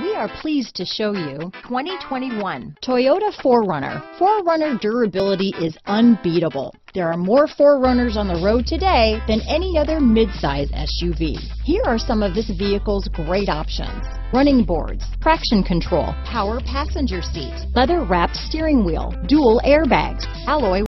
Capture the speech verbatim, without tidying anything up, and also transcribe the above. We are pleased to show you twenty twenty-one Toyota four runner. four runner durability is unbeatable. There are more four runners on the road today than any other midsize S U V. Here are some of this vehicle's great options: running boards, traction control, power passenger seat, leather-wrapped steering wheel, dual airbags, alloy